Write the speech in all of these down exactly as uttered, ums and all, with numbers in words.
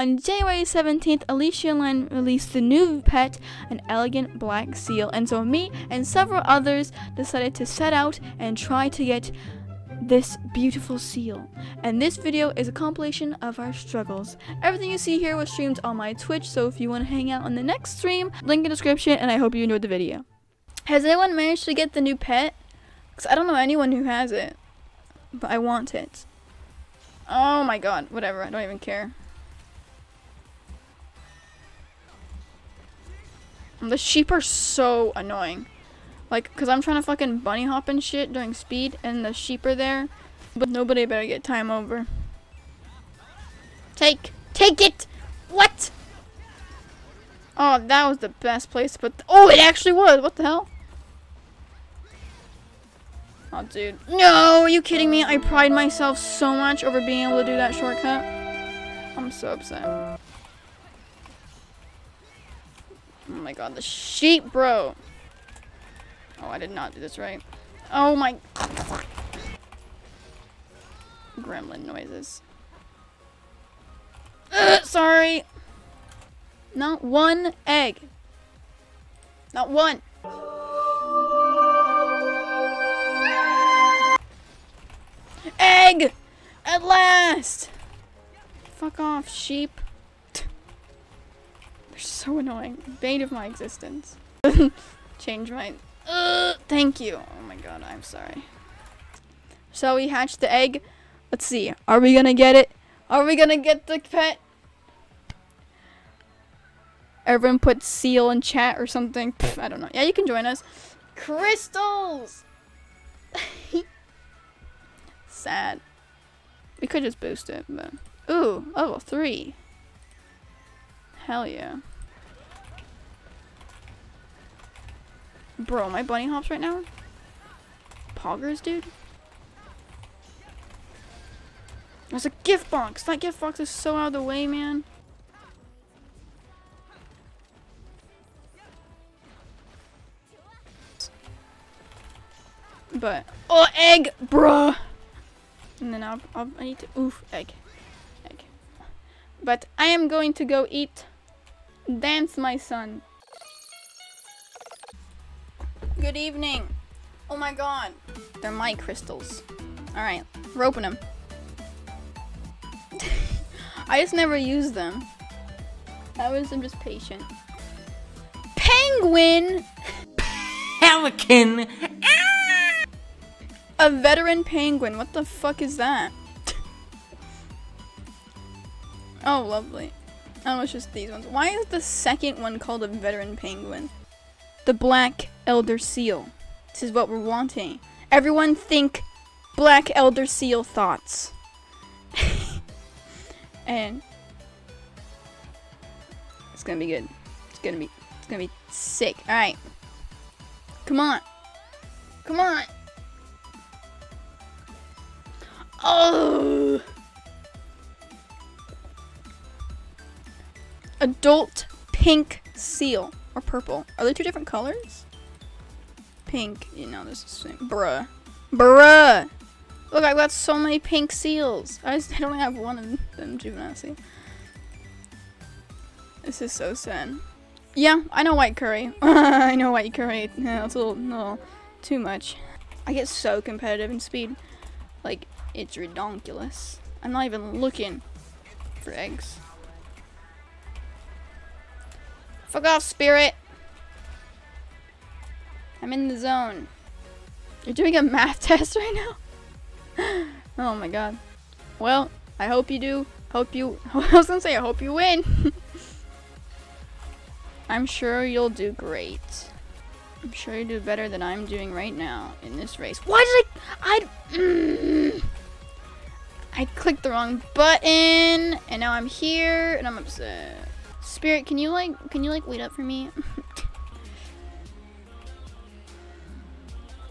On January seventeenth, Alicia Lynn released the new pet, an elegant black seal, and so me and several others decided to set out and try to get this beautiful seal. And this video is a compilation of our struggles. Everything you see here was streamed on my Twitch, so if you want to hang out on the next stream, link in the description, and I hope you enjoyed the video. Has anyone managed to get the new pet? Because I don't know anyone who has it, but I want it. Oh my god, whatever, I don't even care. The sheep are so annoying. Like, because I'm trying to fucking bunny hop and shit during speed, and the sheep are there. But nobody better get time over. Take! Take it! What? Oh, that was the best place to put the- Oh, it actually was! What the hell? Oh, dude. No! Are you kidding me? I pride myself so much over being able to do that shortcut. I'm so upset. Oh my god, the sheep, bro. Oh, I did not do this right. Oh my... Gremlin noises. Ugh, sorry. Not one egg. Not one. Egg! At last! Fuck off, sheep. They're so annoying. Bane of my existence. Change my... Uh, thank you. Oh my god, I'm sorry. Shall we hatch the egg? Let's see. Are we gonna get it? Are we gonna get the pet? Everyone put seal in chat or something. Pff, I don't know. Yeah, you can join us. Crystals! Sad. We could just boost it, but... Ooh, level three. Hell yeah. Bro, my bunny hops right now? Poggers, dude? There's a gift box! That gift box is so out of the way, man. But, oh, egg! Bruh! And then I'll, I'll, I need to, oof, egg. Egg. But I am going to go eat. Dance, my son. Good evening. Oh my god. They're my crystals. Alright, we're opening them. I just never used them. I was I'm just patient. Penguin! Pelican! A veteran penguin. What the fuck is that? Oh, lovely. Oh, it's just these ones. Why is the second one called a veteran penguin? The black elder seal. This is what we're wanting. Everyone think black elder seal thoughts. And it's gonna be good. It's gonna be it's gonna be sick. Alright. Come on. Come on. Oh, adult pink seal. Or purple. Are they two different colors? Pink. You know, this is the same. Bruh. Bruh! Look, I've got so many pink seals. I just I only have one of them, juvenile seal. This is so sad. Yeah, I know white curry. I know white curry. No, it's a little, little too much. I get so competitive in speed. Like, it's redonkulous. I'm not even looking for eggs. Fuck off, spirit! I'm in the zone. You're doing a math test right now? Oh my god. Well, I hope you do. Hope you- I was gonna say, I hope you win! I'm sure you'll do great. I'm sure you do better than I'm doing right now in this race. Why did I- I- mm, I clicked the wrong button, and now I'm here, and I'm upset. Spirit, can you like, can you like wait up for me?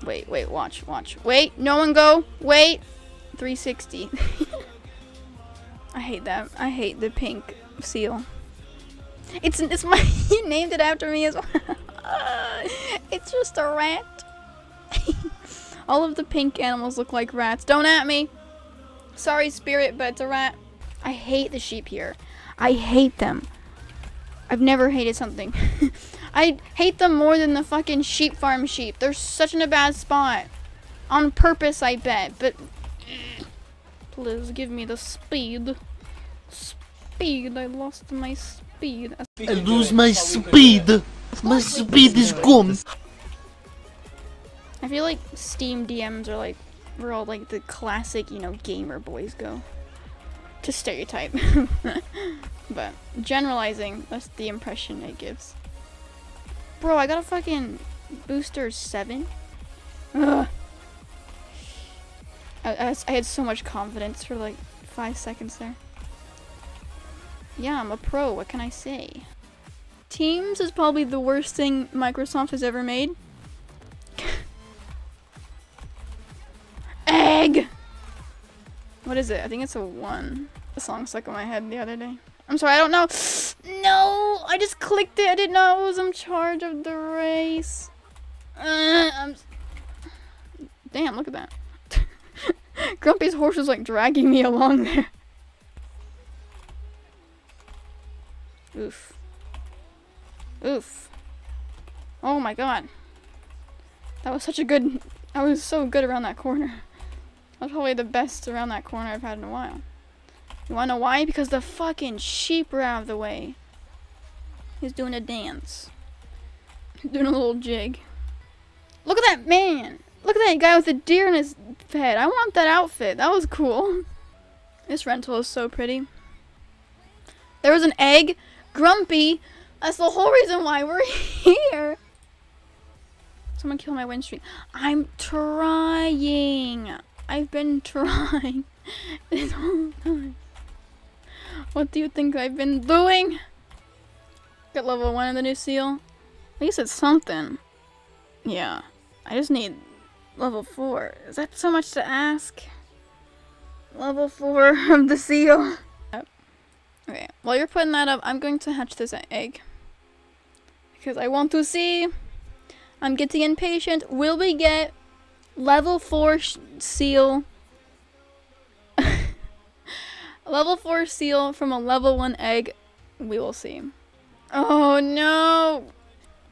Wait, wait, watch, watch. Wait, no one go, wait. three sixty. I hate that, I hate the pink seal. It's, it's my, you named it after me as well. It's just a rat. All of the pink animals look like rats. Don't at me. Sorry, Spirit, but it's a rat. I hate the sheep here. I hate them. I've never hated something. I hate them more than the fucking sheep farm sheep. They're such in a bad spot. On purpose, I bet, but please give me the speed. Speed, I lost my speed. I lose my speed. My speed is gone. I feel like Steam D Ms are like where all like the classic, you know, gamer boys go. To stereotype. But generalizing, that's the impression it gives. Bro, I got a fucking booster seven. Ugh. I, I, I had so much confidence for like five seconds there. Yeah, I'm a pro, what can I say? Teams is probably the worst thing Microsoft has ever made. Egg! What is it? I think it's a one. The song stuck in my head the other day. I'm sorry, I don't know. No, I just clicked it. I didn't know I was in charge of the race. Uh, I'm... Damn, look at that. Grumpy's horse was like dragging me along there. Oof. Oof. Oh my god. That was such a good... I was so good around that corner. That was probably the best around that corner I've had in a while. You wanna know why? Because the fucking sheep were out of the way. He's doing a dance. He's doing a little jig. Look at that man! Look at that guy with the deer in his head. I want that outfit. That was cool. This rental is so pretty. There was an egg. Grumpy. That's the whole reason why we're here. Someone kill my win streak. I'm trying. I've been trying this whole time. What do you think I've been doing? Get level one of the new seal. At least it's something. Yeah. I just need level four. Is that so much to ask? Level four of the seal. Okay, while you're putting that up, I'm going to hatch this egg. Because I want to see. I'm getting impatient. Will we get level four seal? Level four seal from a level one egg? We will see. Oh no!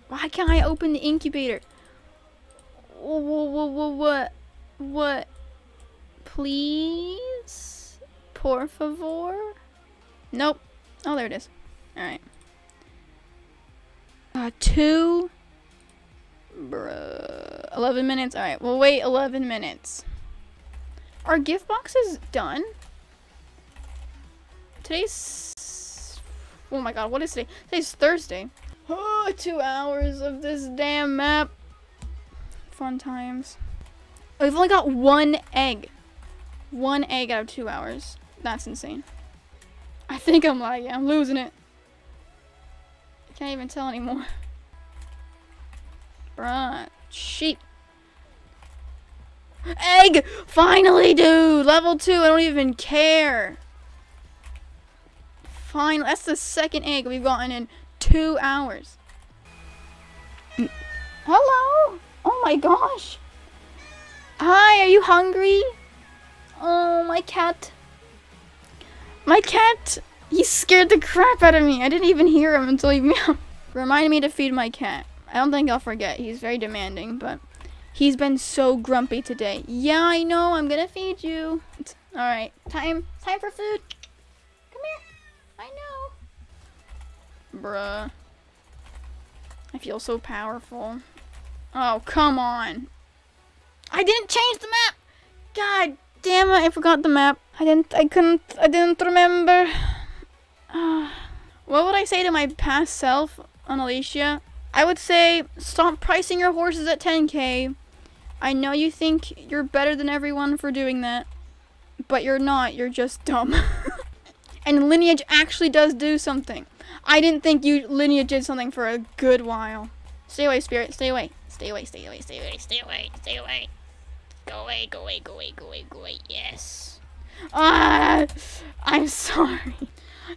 Why can't I open the incubator? What? What? Please? Por favor? Nope. Oh, there it is. Alright. Uh, two. Bruh. eleven minutes. Alright, we'll wait eleven minutes. Our gift box is done. Today's... Oh my god, what is today? Today's Thursday. Oh, two hours of this damn map. Fun times. We've only got one egg. One egg out of two hours. That's insane. I think I'm like, yeah, I'm losing it. I can't even tell anymore. Bruh, sheep. Egg! Finally, dude! Level two, I don't even care. Finally, that's the second egg we've gotten in two hours. Hello? Oh my gosh. Hi, are you hungry? Oh, my cat. My cat, he scared the crap out of me. I didn't even hear him until he meowed. Reminded me to feed my cat. I don't think I'll forget. He's very demanding, but he's been so grumpy today. Yeah, I know. I'm gonna feed you. All right, time, time for food. Come here. I know. Bruh. I feel so powerful. Oh, come on. I didn't change the map. God damn it! I forgot the map. I didn't, I couldn't, I didn't remember. Uh, what would I say to my past self on Alicia? I would say, stop pricing your horses at ten K. I know you think you're better than everyone for doing that, but you're not, you're just dumb. And Lineage actually does do something. I didn't think you Lineage did something for a good while. Stay away, Spirit, stay away. Stay away, stay away, stay away, stay away, stay away. Go away, go away, go away, go away, go away, yes. Ah, I'm sorry.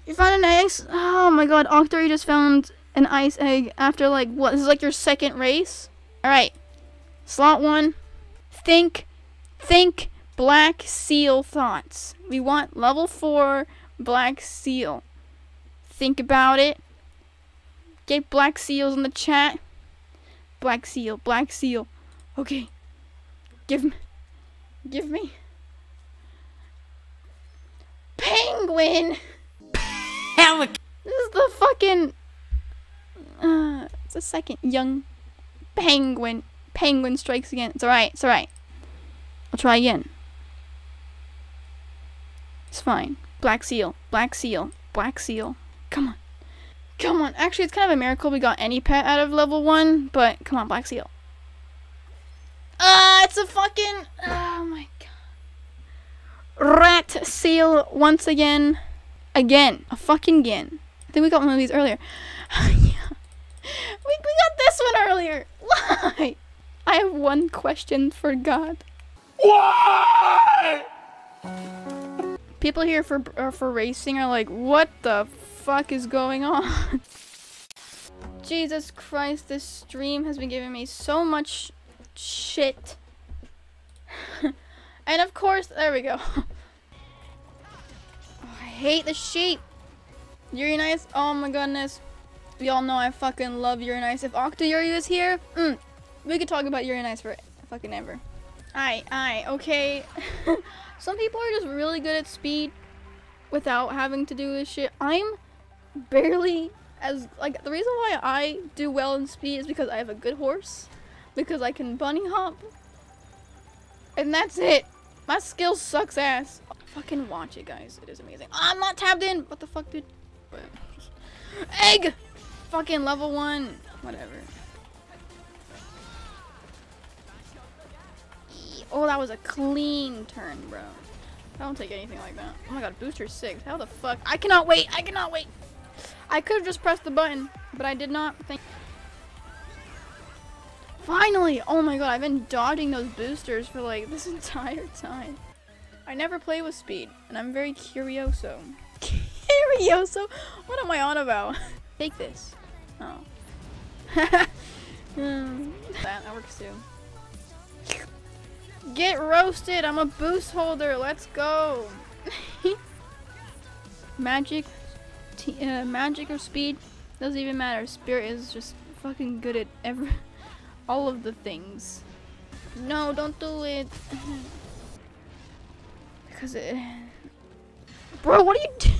You found an egg? Oh my god, Octary just found an ice egg after like, what, this is like your second race? Alright, slot one. Think, think black seal thoughts. We want level four black seal. Think about it. Get black seals in the chat. Black seal, black seal. Okay. Give me. Give me. Penguin! Pelican! This is the fucking. Uh, it's a second young penguin. Penguin strikes again. It's alright, it's alright. I'll try again. It's fine. Black seal, black seal, black seal. Come on. Come on. Actually, it's kind of a miracle we got any pet out of level one, but come on, black seal. Ah, uh, it's a fucking. Oh my god. Rat seal once again. Again. A fucking gin. I think we got one of these earlier. Yeah. We, we got this one earlier. Why? I have one question for God. Why? People here for uh, for racing are like, what the fuck is going on? Jesus Christ, this stream has been giving me so much shit. And of course, there we go. Oh, I hate the sheep. Uranice, oh my goodness. Y'all know I fucking love Uranice. If Octayuri was here, mm, we could talk about Uranice for fucking ever. Aye, aye, okay. Some people are just really good at speed without having to do this shit. I'm barely as, like, the reason why I do well in speed is because I have a good horse, because I can bunny hop, and that's it. My skill sucks ass. Fucking watch it, guys. It is amazing. Oh, I'm not tabbed in. What the fuck, dude? Egg! Fucking level one. Whatever. Oh, that was a clean turn, bro. I don't take anything like that. Oh my god, booster six. How the fuck? I cannot wait. I cannot wait. I could have just pressed the button, but I did not. Think. Finally! Oh my god, I've been dodging those boosters for like this entire time. I never play with speed, and I'm very curioso. Curioso? What am I on about? Take this. Oh. mm. That, that works too. Get roasted! I'm a boost holder! Let's go! Magic, t uh, magic or speed, doesn't even matter. Spirit is just fucking good at every- all of the things. No, don't do it! Because it- Bro, what are you doing?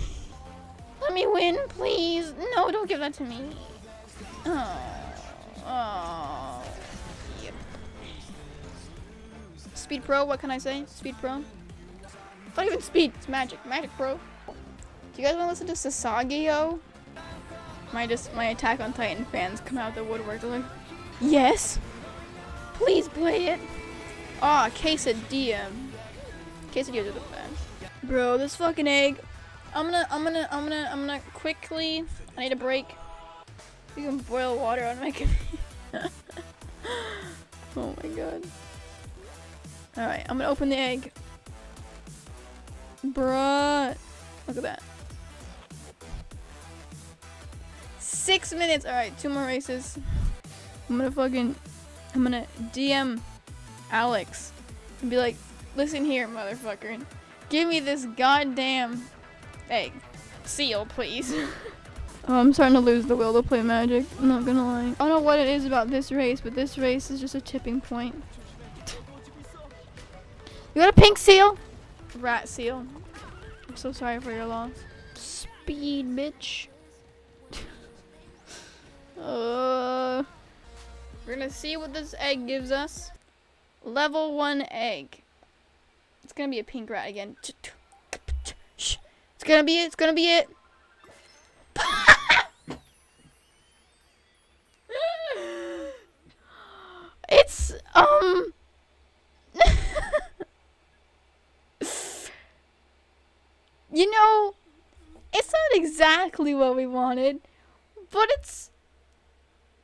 Let me win, please! No, don't give that to me! Oh. Oh. Speed Pro, what can I say? Speed Pro? It's not even speed, it's magic. Magic Pro. Do you guys want to listen to Sasageyo? My just my Attack on Titan fans come out of the woodwork. They're like, yes! Please play it! Aw, oh, quesadilla. Quesadillas are the best. Bro, this fucking egg. I'm gonna, I'm gonna, I'm gonna, I'm gonna quickly. I need a break. You can boil water on my computer. Oh my god. Alright, I'm gonna open the egg. Bruh. Look at that. Six minutes. Alright, two more races. I'm gonna fucking... I'm gonna D M Alex and be like, listen here, motherfucker. Give me this goddamn egg. Seal, please. Oh, I'm starting to lose the will to play Magic. I'm not gonna lie. I don't know what it is about this race, but this race is just a tipping point. You got a pink seal? Rat seal. I'm so sorry for your loss. Speed, bitch. uh, we're gonna see what this egg gives us. Level one egg. It's gonna be a pink rat again. It's gonna be it, it's gonna be it. It's, um... You know, it's not exactly what we wanted, but it's,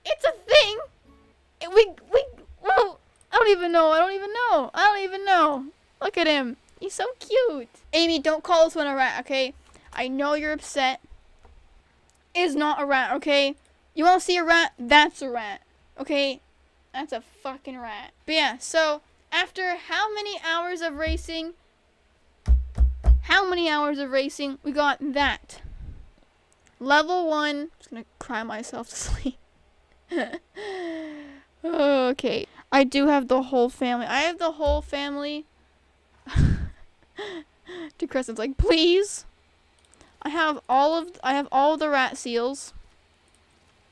it's a thing. We, we, well, I don't even know. I don't even know. I don't even know. Look at him. He's so cute. Amy, don't call this one a rat, okay? I know you're upset. It is not a rat, okay? You want to see a rat? That's a rat, okay? That's a fucking rat. But yeah, so after how many hours of racing... How many hours of racing? We got that. Level one. I'm just gonna cry myself to sleep. Okay. I do have the whole family. I have the whole family. To Crescent's like, please. I have all of I have all the rat seals.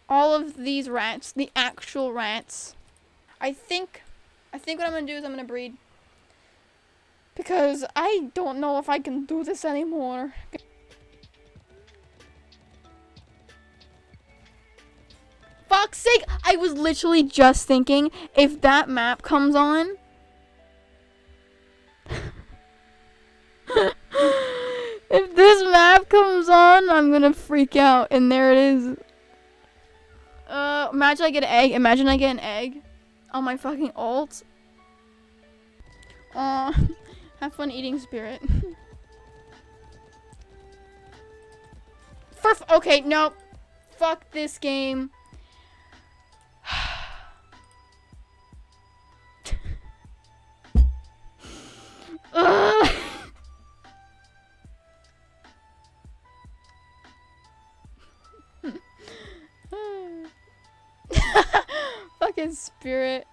All of these rats, the actual rats. I think I think what I'm gonna do is I'm gonna breed. Because I don't know if I can do this anymore. Fuck's sake! I was literally just thinking, if that map comes on, if this map comes on, I'm gonna freak out. And there it is. Uh, imagine I get an egg. Imagine I get an egg on my fucking alt. Aw. Uh, have fun eating spirit. For f okay, no. Fuck this game. Ugh. Fucking spirit.